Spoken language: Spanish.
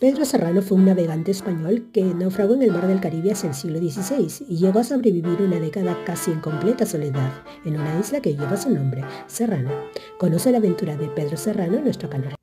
Pedro Serrano fue un navegante español que naufragó en el mar del Caribe hacia el siglo XVI y llegó a sobrevivir una década casi en completa soledad en una isla que lleva su nombre, Serrano. Conoce la aventura de Pedro Serrano en nuestro canal.